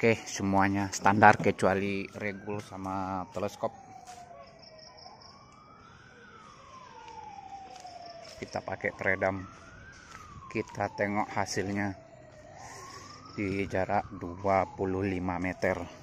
Oke, semuanya standar kecuali regul sama teleskop. Kita pakai peredam. Kita tengok hasilnya di jarak 25 meter.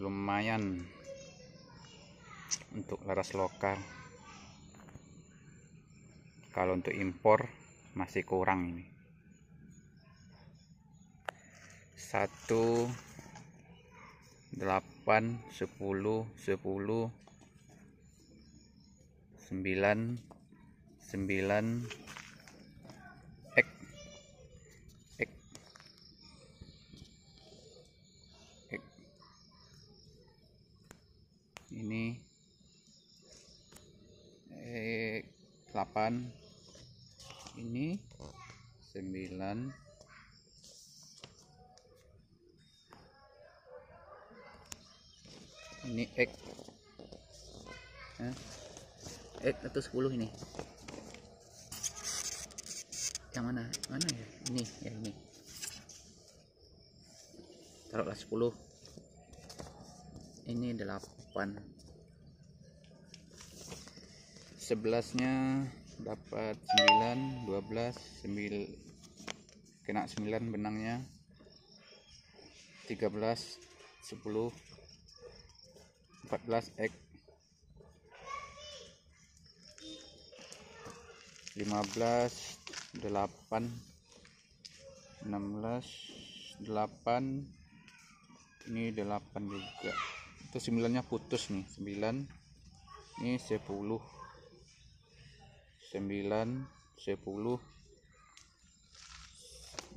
Lumayan untuk laras lokal. Kalau untuk impor masih kurang ini. 1, 8, 10, 10, 9, 9 ini 8, ini 9, ini X atau 10 ini yang mana ya, ini ya, ini taruhlah 10, ini 8. 11-nya dapat 9, 12, 9 kena 9 benangnya. 13, 10, 14 X, 15, 8, 16, 8, ini 8 juga. Itu 9-nya putus nih, 9, ini 10, 9, 10,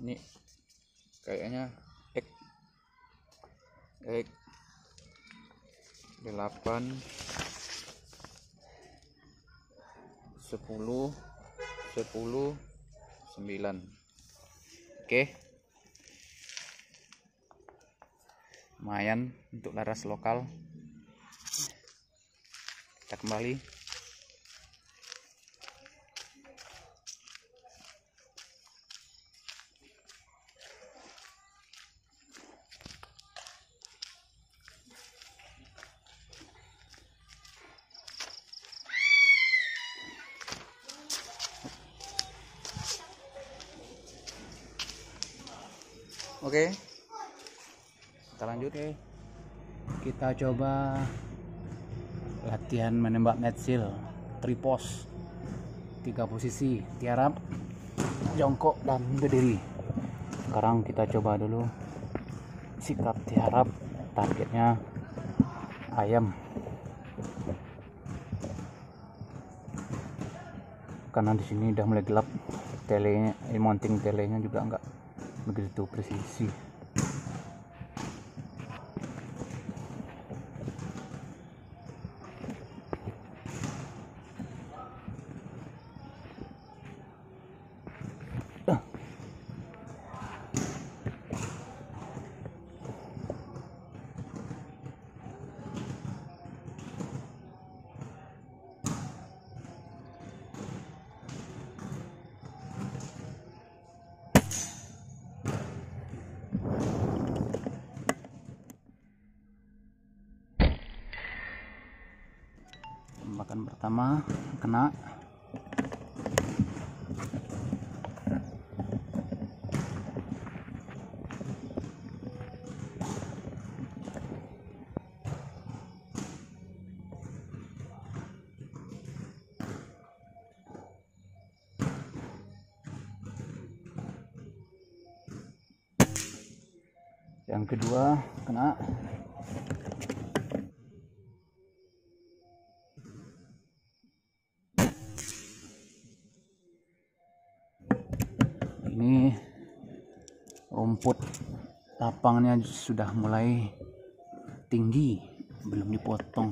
ini kayaknya X, 8, 10, 10, 9. Oke, lumayan untuk laras lokal. Kita kembali. Oke. Kita lanjut. Oke. Kita coba latihan menembak metsil tripos 3 posisi, tiarap, jongkok, dan berdiri. Sekarang kita coba dulu sikap tiarap, targetnya ayam karena di sini udah mulai gelap. Telenya, mounting telenya juga enggak begitu presisi. Tembakan pertama kena. Yang kedua kena. Ini rumput lapangnya sudah mulai tinggi. belum dipotong.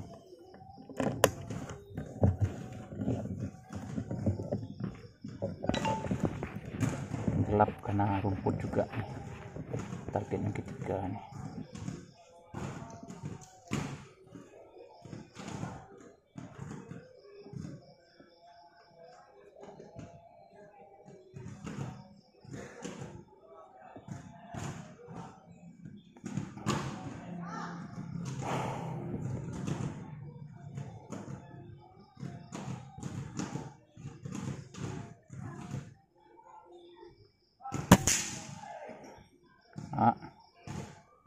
Gelap karena rumput juga nih. Targetnya ketiga nih.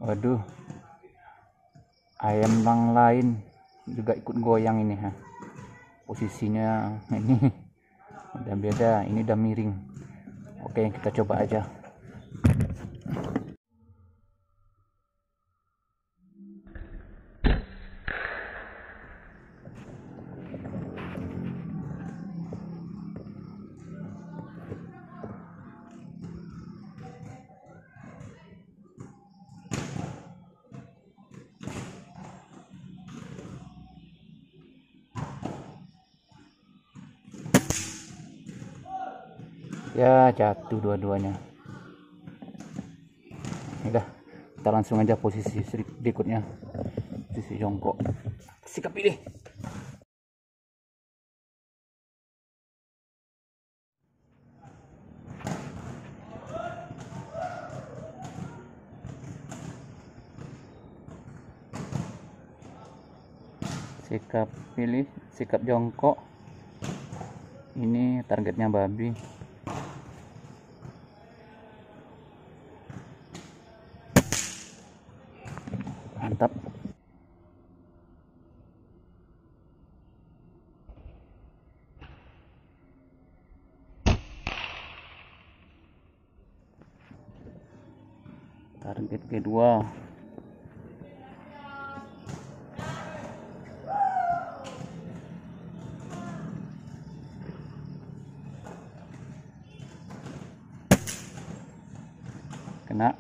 Waduh, ayam yang lain juga ikut goyang ini, ha. Posisinya ini udah beda, ini udah miring. Oke, kita coba aja. Ya, jatuh dua-duanya. Udah, kita langsung aja posisi berikutnya, posisi jongkok. Sikap pilih. Sikap pilih, sikap jongkok. Ini targetnya babi. Mantap. Target kedua. Kena.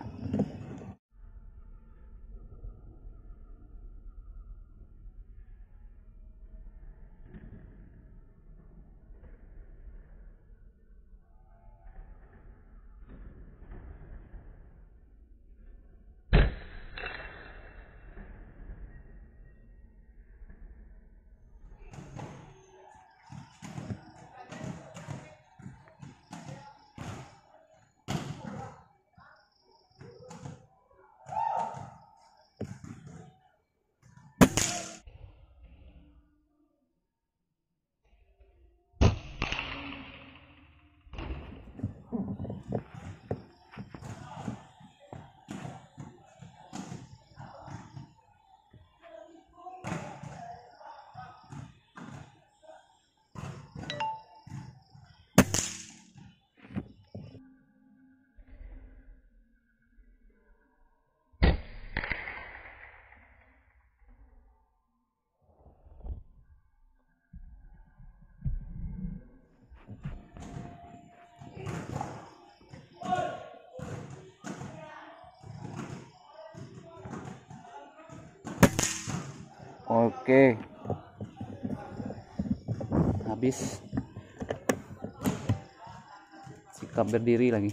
Oke, habis. Sikap berdiri lagi.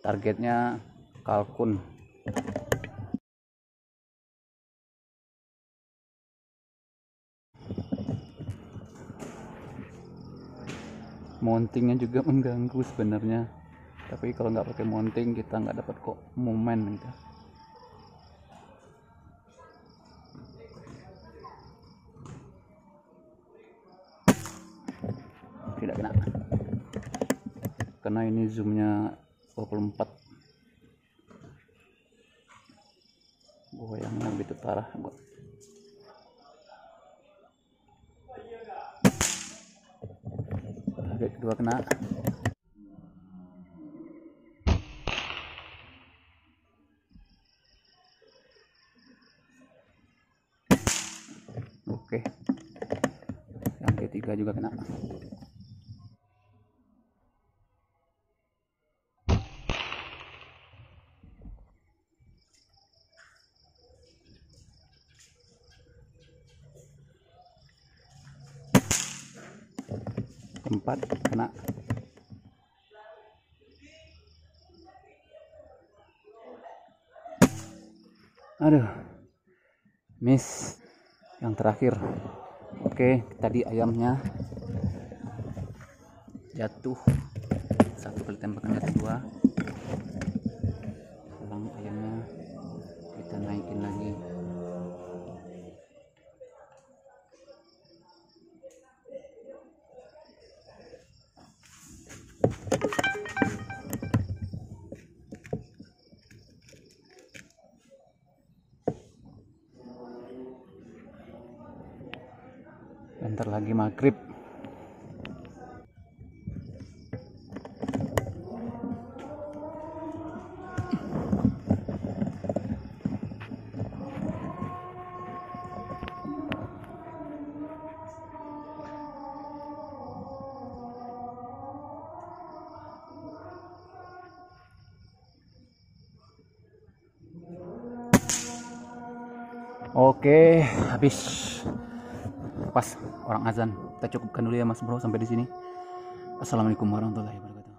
Targetnya kalkun. Mountingnya juga mengganggu sebenarnya. Tapi kalau nggak pakai mounting kita nggak dapat kok momen gitu. Tidak kena karena ini zoomnya 24. Goyangnya begitu parah. Target kedua kena. Oke, yang ketiga juga kena. tempat kena. Aduh, miss yang terakhir. Oke, tadi ayamnya jatuh satu kali tembakan, jatuh dua. Selang ayamnya kita naikin lagi. Bentar lagi maghrib. Oke, habis. Pas orang azan, kita cukupkan dulu ya Mas Bro, sampai di sini. Assalamualaikum warahmatullahi wabarakatuh.